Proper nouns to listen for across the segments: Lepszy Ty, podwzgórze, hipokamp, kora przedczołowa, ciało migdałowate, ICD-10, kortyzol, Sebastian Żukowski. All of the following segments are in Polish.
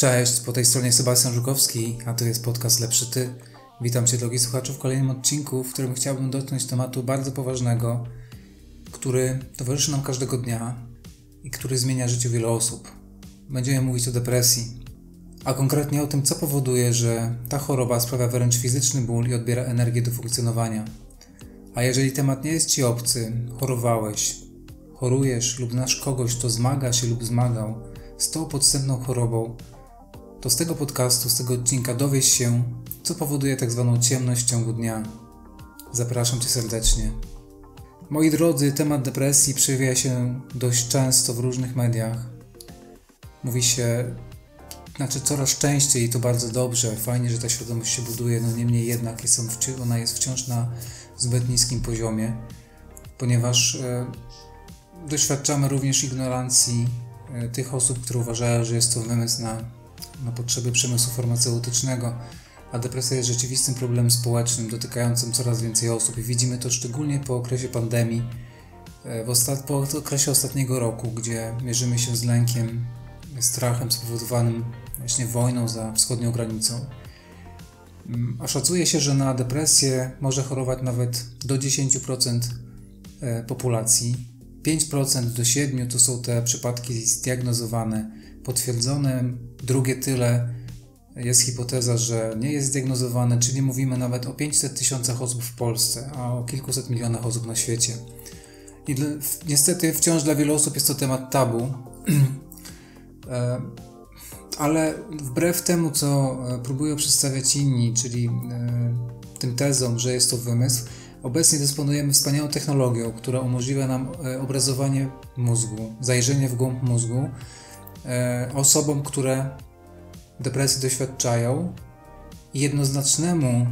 Cześć, po tej stronie Sebastian Żukowski, a to jest podcast Lepszy Ty. Witam Cię, drogi słuchaczu, w kolejnym odcinku, w którym chciałbym dotknąć tematu bardzo poważnego, który towarzyszy nam każdego dnia i który zmienia życie wielu osób. Będziemy mówić o depresji, a konkretnie o tym, co powoduje, że ta choroba sprawia wręcz fizyczny ból i odbiera energię do funkcjonowania. A jeżeli temat nie jest Ci obcy, chorowałeś, chorujesz lub znasz kogoś, kto zmaga się lub zmagał z tą podstępną chorobą, to z tego podcastu, z tego odcinka dowiesz się, co powoduje tak zwaną ciemność w ciągu dnia. Zapraszam Cię serdecznie. Moi drodzy, temat depresji przejawia się dość często w różnych mediach. Mówi się, coraz częściej i to bardzo dobrze, fajnie, że ta świadomość się buduje, no niemniej jednak ona jest wciąż na zbyt niskim poziomie, ponieważ doświadczamy również ignorancji tych osób, które uważają, że jest to wymysł na potrzeby przemysłu farmaceutycznego, a depresja jest rzeczywistym problemem społecznym dotykającym coraz więcej osób i widzimy to szczególnie po okresie pandemii, po okresie ostatniego roku, gdzie mierzymy się z lękiem, strachem spowodowanym właśnie wojną za wschodnią granicą. A szacuje się, że na depresję może chorować nawet do 10% populacji. 5% do 7% to są te przypadki zdiagnozowane, potwierdzone, drugie tyle jest hipoteza, że nie jest zdiagnozowane, czyli mówimy nawet o 500 000 osób w Polsce, a o kilkuset milionach osób na świecie. I niestety wciąż dla wielu osób jest to temat tabu, ale wbrew temu, co próbują przedstawiać inni, czyli tym tezom, że jest to wymysł, obecnie dysponujemy wspaniałą technologią, która umożliwia nam obrazowanie mózgu, zajrzenie w głąb mózgu osobom, które depresji doświadczają i jednoznacznemu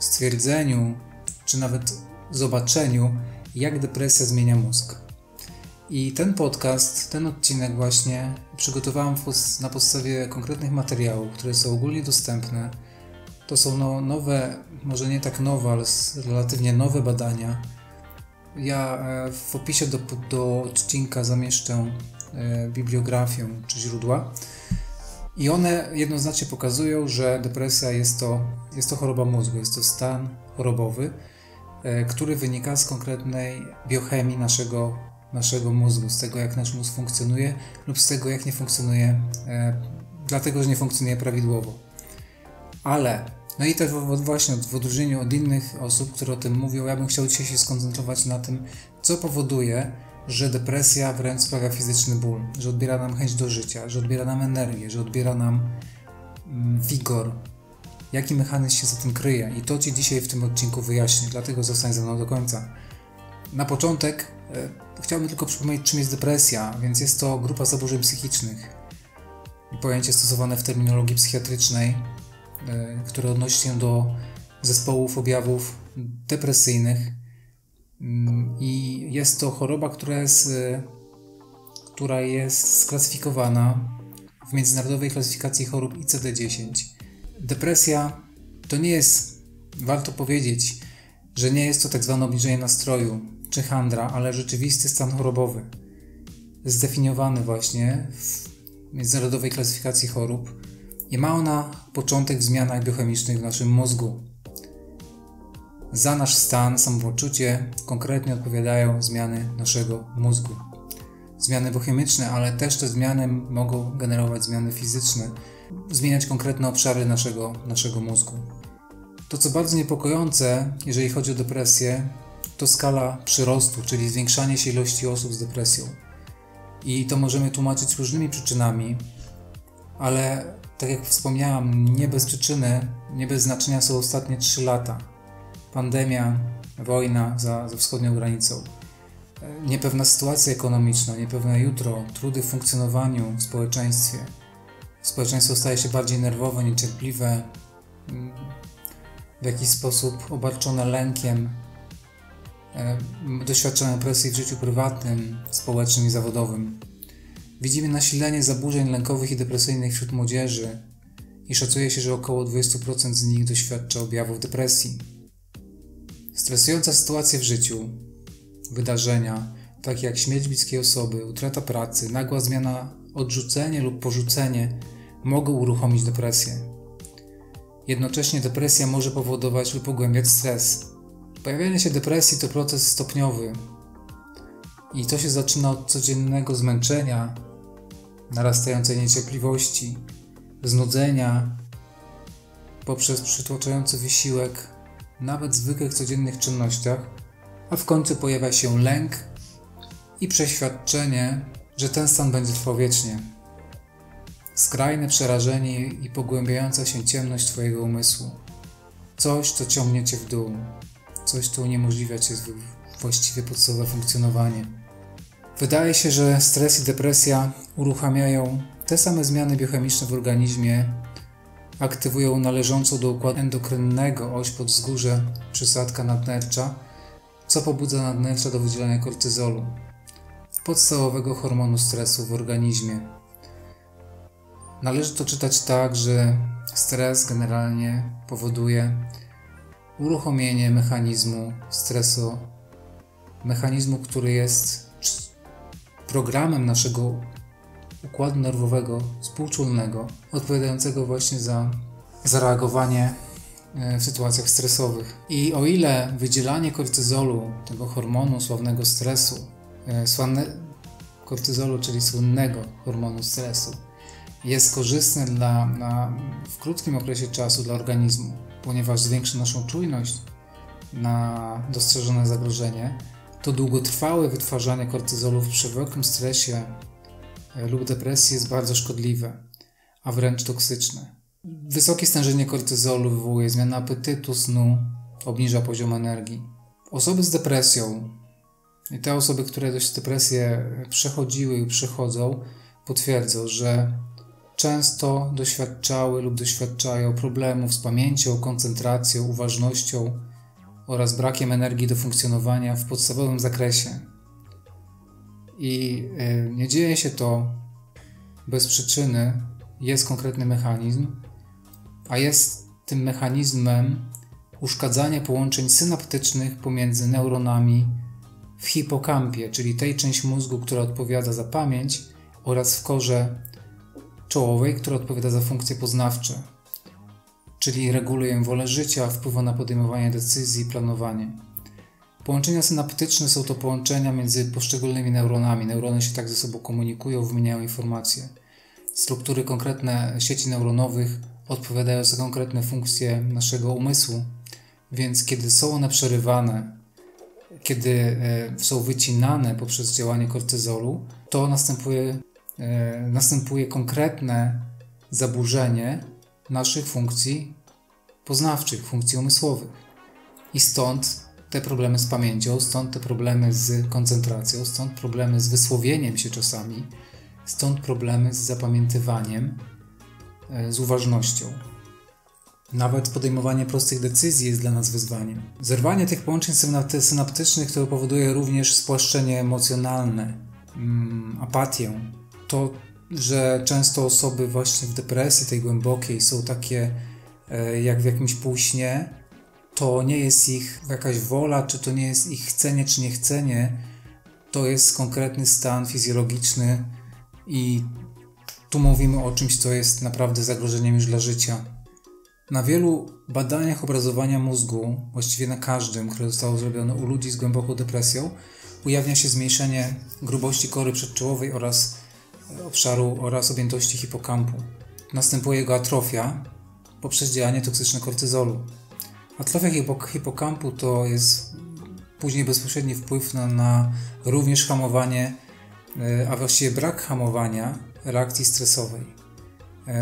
stwierdzeniu, czy nawet zobaczeniu, jak depresja zmienia mózg. I ten podcast, ten odcinek właśnie przygotowałem na podstawie konkretnych materiałów, które są ogólnie dostępne. To są nowe, może nie tak nowe, ale relatywnie nowe badania. Ja w opisie do odcinka zamieszczę bibliografię czy źródła i one jednoznacznie pokazują, że depresja jest to choroba mózgu, jest to stan chorobowy, który wynika z konkretnej biochemii naszego mózgu, z tego, jak nasz mózg funkcjonuje lub z tego, jak nie funkcjonuje, dlatego, że nie funkcjonuje prawidłowo. Ale no i też właśnie w odróżnieniu od innych osób, które o tym mówią, ja bym chciał dzisiaj się skoncentrować na tym, co powoduje, że depresja wręcz sprawia fizyczny ból, że odbiera nam chęć do życia, że odbiera nam energię, że odbiera nam wigor. Jaki mechanizm się za tym kryje? I to Ci dzisiaj w tym odcinku wyjaśnię, dlatego zostań ze mną do końca. Na początek chciałbym tylko przypomnieć, czym jest depresja, więc jest to grupa zaburzeń psychicznych. Pojęcie stosowane w terminologii psychiatrycznej, które odnosi się do zespołów objawów depresyjnych i jest to choroba, która jest sklasyfikowana w międzynarodowej klasyfikacji chorób ICD-10. Depresja to nie jest, warto powiedzieć, że nie jest to tak zwane obniżenie nastroju czy chandra, ale rzeczywisty stan chorobowy, zdefiniowany właśnie w międzynarodowej klasyfikacji chorób. I ma ona początek w zmianach biochemicznych w naszym mózgu. Za nasz stan, samopoczucie konkretnie odpowiadają zmiany naszego mózgu. Zmiany biochemiczne, ale też te zmiany mogą generować zmiany fizyczne, zmieniać konkretne obszary naszego mózgu. To, co bardzo niepokojące, jeżeli chodzi o depresję, to skala przyrostu, czyli zwiększanie się ilości osób z depresją. I to możemy tłumaczyć różnymi przyczynami, ale tak jak wspomniałam, nie bez przyczyny, nie bez znaczenia są ostatnie 3 lata. Pandemia, wojna za wschodnią granicą, niepewna sytuacja ekonomiczna, niepewne jutro, trudy w funkcjonowaniu w społeczeństwie. Społeczeństwo staje się bardziej nerwowe, niecierpliwe, w jakiś sposób obarczone lękiem. Doświadczamy presji w życiu prywatnym, społecznym i zawodowym. Widzimy nasilenie zaburzeń lękowych i depresyjnych wśród młodzieży i szacuje się, że około 20% z nich doświadcza objawów depresji. Stresujące sytuacje w życiu, wydarzenia, takie jak śmierć bliskiej osoby, utrata pracy, nagła zmiana, odrzucenie lub porzucenie mogą uruchomić depresję. Jednocześnie depresja może powodować lub pogłębiać stres. Pojawianie się depresji to proces stopniowy i to się zaczyna od codziennego zmęczenia, narastającej niecierpliwości, znudzenia, poprzez przytłaczający wysiłek, nawet w zwykłych codziennych czynnościach, a w końcu pojawia się lęk i przeświadczenie, że ten stan będzie trwał wiecznie. Skrajne przerażenie i pogłębiająca się ciemność Twojego umysłu. Coś, co ciągnie Cię w dół. Coś, co uniemożliwia Ci właściwie podstawowe funkcjonowanie. Wydaje się, że stres i depresja uruchamiają te same zmiany biochemiczne w organizmie, aktywują należącą do układu endokrynnego oś podwzgórze przysadka nadnercza, co pobudza nadnercza do wydzielania kortyzolu, podstawowego hormonu stresu w organizmie. Należy to czytać tak, że stres generalnie powoduje uruchomienie mechanizmu stresu, mechanizmu, który jest programem naszego układu nerwowego współczulnego, odpowiadającego właśnie za zareagowanie w sytuacjach stresowych. I o ile wydzielanie kortyzolu, tego hormonu sławnego stresu, słynnego hormonu stresu, jest korzystne w krótkim okresie czasu dla organizmu, ponieważ zwiększa naszą czujność na dostrzeżone zagrożenie, to długotrwałe wytwarzanie kortyzolu w przewlekłym stresie lub depresji jest bardzo szkodliwe, a wręcz toksyczne. Wysokie stężenie kortyzolu wywołuje zmianę apetytu, snu, obniża poziom energii. Osoby z depresją i te osoby, które depresję przechodziły i przechodzą, potwierdzą, że często doświadczały lub doświadczają problemów z pamięcią, koncentracją, uważnością oraz brakiem energii do funkcjonowania w podstawowym zakresie. I nie dzieje się to bez przyczyny, jest konkretny mechanizm, a jest tym mechanizmem uszkadzanie połączeń synaptycznych pomiędzy neuronami w hipokampie, czyli tej części mózgu, która odpowiada za pamięć, oraz w korze czołowej, która odpowiada za funkcje poznawcze, czyli reguluje wolę życia, wpływa na podejmowanie decyzji i planowanie. Połączenia synaptyczne są to połączenia między poszczególnymi neuronami. Neurony się tak ze sobą komunikują, wymieniają informacje. Struktury konkretne sieci neuronowych odpowiadają za konkretne funkcje naszego umysłu, więc kiedy są one przerywane, kiedy są wycinane poprzez działanie kortyzolu, to następuje konkretne zaburzenie naszych funkcji poznawczych, funkcji umysłowych. I stąd te problemy z pamięcią, stąd te problemy z koncentracją, stąd problemy z wysłowieniem się czasami, stąd problemy z zapamiętywaniem, z uważnością. Nawet podejmowanie prostych decyzji jest dla nas wyzwaniem. Zerwanie tych połączeń synaptycznych, które powoduje również spłaszczenie emocjonalne, apatię. To, że często osoby właśnie w depresji tej głębokiej są takie jak w jakimś półśnie, to nie jest ich jakaś wola, czy to nie jest ich chcenie, czy niechcenie. To jest konkretny stan fizjologiczny i tu mówimy o czymś, co jest naprawdę zagrożeniem już dla życia. Na wielu badaniach obrazowania mózgu, właściwie na każdym, które zostało zrobione u ludzi z głęboką depresją, ujawnia się zmniejszenie grubości kory przedczołowej oraz objętości hipokampu. Następuje jego atrofia poprzez działanie toksyczne kortyzolu. Atrofia hipokampu to jest później bezpośredni wpływ na również hamowanie, a właściwie brak hamowania reakcji stresowej,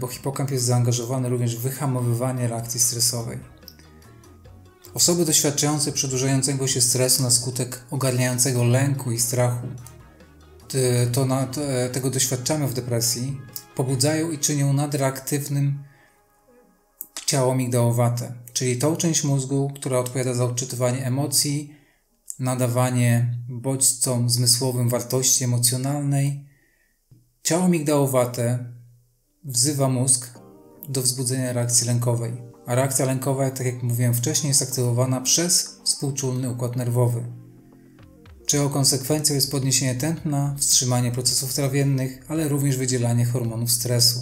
bo hipokamp jest zaangażowany również w wyhamowywanie reakcji stresowej. Osoby doświadczające przedłużającego się stresu na skutek ogarniającego lęku i strachu, tego doświadczamy w depresji, pobudzają i czynią nadreaktywnym ciało migdałowate, czyli tą część mózgu, która odpowiada za odczytywanie emocji, nadawanie bodźcom zmysłowym wartości emocjonalnej. Ciało migdałowate wzywa mózg do wzbudzenia reakcji lękowej, a reakcja lękowa, tak jak mówiłem wcześniej, jest aktywowana przez współczulny układ nerwowy, czego konsekwencją jest podniesienie tętna, wstrzymanie procesów trawiennych, ale również wydzielanie hormonów stresu.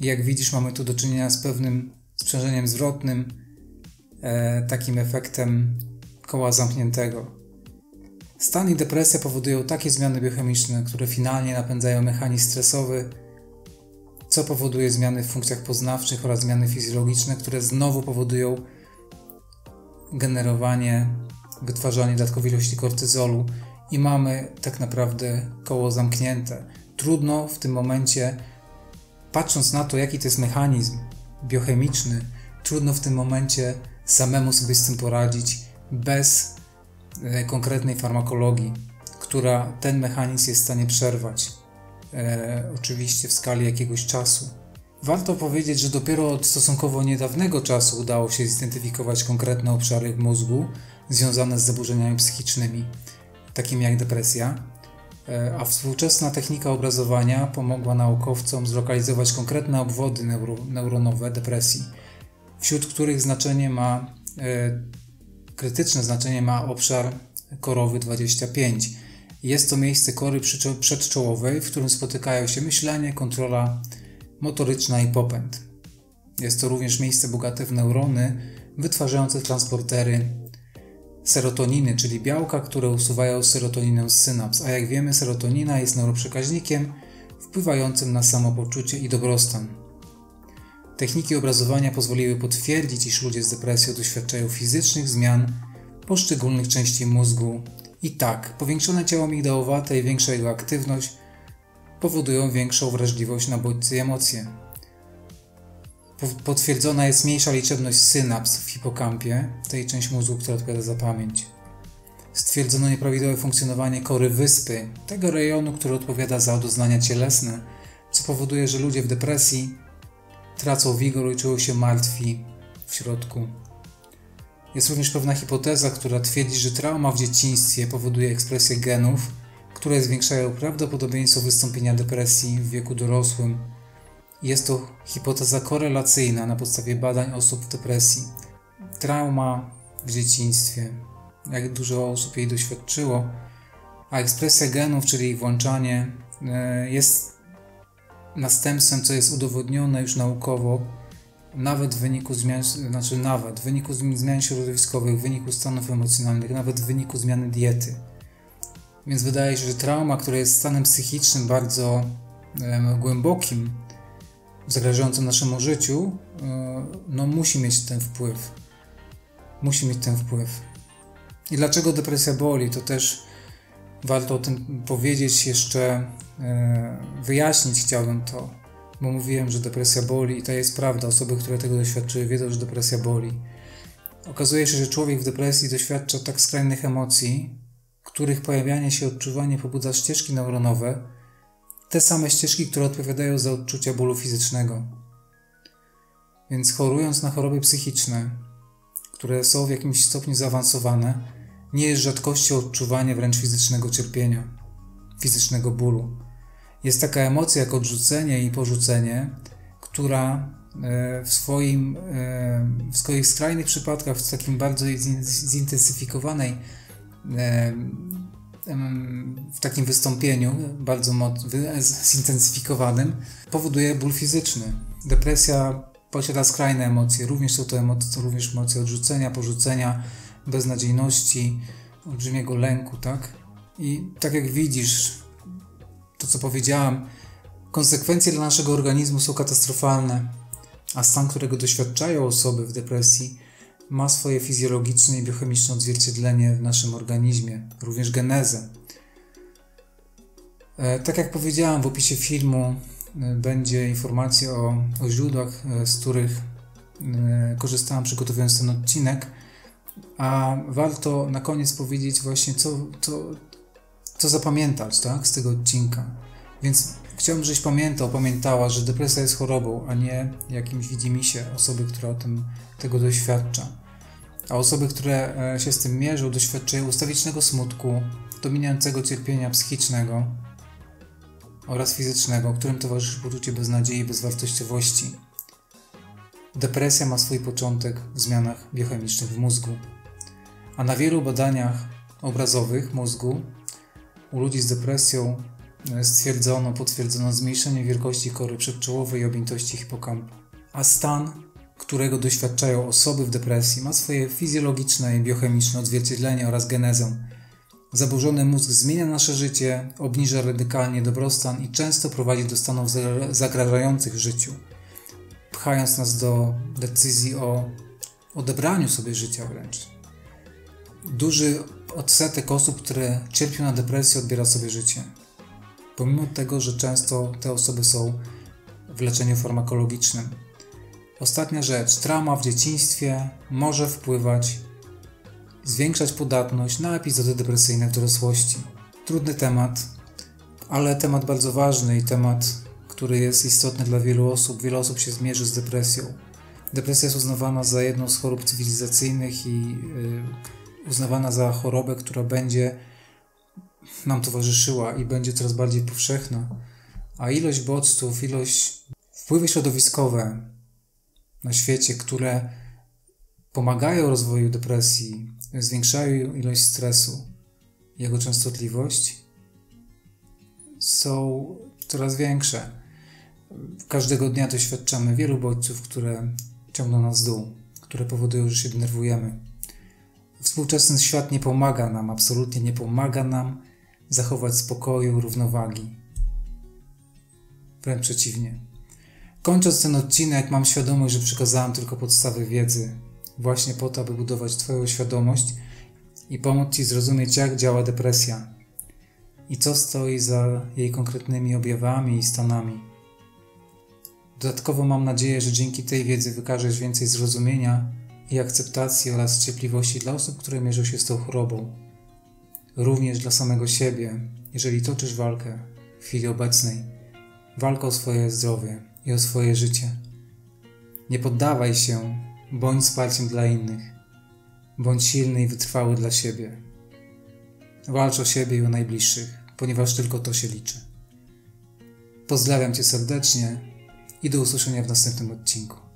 Jak widzisz, mamy tu do czynienia z pewnym sprzężeniem zwrotnym, takim efektem koła zamkniętego. Stan i depresja powodują takie zmiany biochemiczne, które finalnie napędzają mechanizm stresowy, co powoduje zmiany w funkcjach poznawczych oraz zmiany fizjologiczne, które znowu powodują generowanie, wytwarzanie dodatkowej ilości kortyzolu i mamy tak naprawdę koło zamknięte. Trudno w tym momencie, patrząc na to, jaki to jest mechanizm biochemiczny, trudno w tym momencie samemu sobie z tym poradzić bez konkretnej farmakologii, która ten mechanizm jest w stanie przerwać, oczywiście w skali jakiegoś czasu. Warto powiedzieć, że dopiero od stosunkowo niedawnego czasu udało się zidentyfikować konkretne obszary w mózgu związane z zaburzeniami psychicznymi, takimi jak depresja, a współczesna technika obrazowania pomogła naukowcom zlokalizować konkretne obwody neuronowe depresji, wśród których krytyczne znaczenie ma obszar korowy 25. Jest to miejsce kory przedczołowej, w którym spotykają się myślenie, kontrola motoryczna i popęd. Jest to również miejsce bogate w neurony wytwarzające transportery serotoniny, czyli białka, które usuwają serotoninę z synaps, a jak wiemy, serotonina jest neuroprzekaźnikiem wpływającym na samopoczucie i dobrostan. Techniki obrazowania pozwoliły potwierdzić, iż ludzie z depresją doświadczają fizycznych zmian poszczególnych części mózgu i tak, powiększone ciało migdałowate i większa jego aktywność powodują większą wrażliwość na bodźce i emocje. Potwierdzona jest mniejsza liczebność synaps w hipokampie, tej części mózgu, która odpowiada za pamięć. Stwierdzono nieprawidłowe funkcjonowanie kory wyspy, tego rejonu, który odpowiada za doznania cielesne, co powoduje, że ludzie w depresji tracą wigor i czują się martwi w środku. Jest również pewna hipoteza, która twierdzi, że trauma w dzieciństwie powoduje ekspresję genów, które zwiększają prawdopodobieństwo wystąpienia depresji w wieku dorosłym. Jest to hipoteza korelacyjna na podstawie badań osób w depresji. Trauma w dzieciństwie, jak dużo osób jej doświadczyło, a ekspresja genów, czyli ich włączanie, jest następstwem, co jest udowodnione już naukowo, nawet w wyniku zmian, środowiskowych, w wyniku stanów emocjonalnych, nawet w wyniku zmiany diety. Więc wydaje się, że trauma, która jest stanem psychicznym bardzo głębokim, zagrażającym naszemu życiu, no musi mieć ten wpływ. I dlaczego depresja boli? To też warto o tym powiedzieć, jeszcze wyjaśnić chciałbym to, bo mówiłem, że depresja boli i to jest prawda. Osoby, które tego doświadczyły, wiedzą, że depresja boli. Okazuje się, że człowiek w depresji doświadcza tak skrajnych emocji, których pojawianie się, odczuwanie pobudza ścieżki neuronowe, te same ścieżki, które odpowiadają za odczucia bólu fizycznego. Więc chorując na choroby psychiczne, które są w jakimś stopniu zaawansowane, nie jest rzadkością odczuwanie wręcz fizycznego cierpienia, fizycznego bólu. Jest taka emocja jak odrzucenie i porzucenie, która w swoich skrajnych przypadkach, w takim bardzo zintensyfikowanej w takim wystąpieniu bardzo zintensyfikowanym powoduje ból fizyczny. Depresja posiada skrajne emocje, również są to emocje odrzucenia, porzucenia, beznadziejności, olbrzymiego lęku, tak? I tak jak widzisz, to co powiedziałam, konsekwencje dla naszego organizmu są katastrofalne, a stan, którego doświadczają osoby w depresji, ma swoje fizjologiczne i biochemiczne odzwierciedlenie w naszym organizmie, również genezę. Tak jak powiedziałem, w opisie filmu będzie informacja o źródłach, z których korzystałem przygotowując ten odcinek, a warto na koniec powiedzieć właśnie co zapamiętać, tak, z tego odcinka. Więc chciałbym, żeś pamiętała, że depresja jest chorobą, a nie jakimś widzimisię osoby, która tego doświadcza. A osoby, które się z tym mierzą, doświadczają ustawicznego smutku, dominującego cierpienia psychicznego oraz fizycznego, którym towarzyszy poczucie beznadziei i bezwartościowości. Depresja ma swój początek w zmianach biochemicznych w mózgu. A na wielu badaniach obrazowych mózgu u ludzi z depresją potwierdzono zmniejszenie wielkości kory przedczołowej i objętości hipokampu. A stan, którego doświadczają osoby w depresji, ma swoje fizjologiczne i biochemiczne odzwierciedlenie oraz genezę. Zaburzony mózg zmienia nasze życie, obniża radykalnie dobrostan i często prowadzi do stanów zagrażających życiu, pchając nas do decyzji o odebraniu sobie życia wręcz. Duży odsetek osób, które cierpią na depresję, odbiera sobie życie. Pomimo tego, że często te osoby są w leczeniu farmakologicznym. Ostatnia rzecz. Trauma w dzieciństwie może wpływać, zwiększać podatność na epizody depresyjne w dorosłości. Trudny temat, ale temat bardzo ważny i temat, który jest istotny dla wielu osób. Wiele osób się zmierzy z depresją. Depresja jest uznawana za jedną z chorób cywilizacyjnych i uznawana za chorobę, która będzie nam towarzyszyła i będzie coraz bardziej powszechna. A ilość bodźców, wpływy środowiskowe na świecie, które pomagają rozwoju depresji, zwiększają ilość stresu, jego częstotliwość, są coraz większe. Każdego dnia doświadczamy wielu bodźców, które ciągną nas w dół, które powodują, że się denerwujemy. Współczesny świat nie pomaga nam, absolutnie nie pomaga nam zachować spokoju, równowagi. Wręcz przeciwnie. Kończąc ten odcinek, mam świadomość, że przekazałem tylko podstawy wiedzy, właśnie po to, aby budować Twoją świadomość i pomóc Ci zrozumieć, jak działa depresja i co stoi za jej konkretnymi objawami i stanami. Dodatkowo mam nadzieję, że dzięki tej wiedzy wykażesz więcej zrozumienia i akceptacji oraz cierpliwości dla osób, które mierzą się z tą chorobą. Również dla samego siebie, jeżeli toczysz walkę w chwili obecnej, walkę o swoje zdrowie i o swoje życie. Nie poddawaj się, bądź wsparciem dla innych. Bądź silny i wytrwały dla siebie. Walcz o siebie i o najbliższych, ponieważ tylko to się liczy. Pozdrawiam Cię serdecznie i do usłyszenia w następnym odcinku.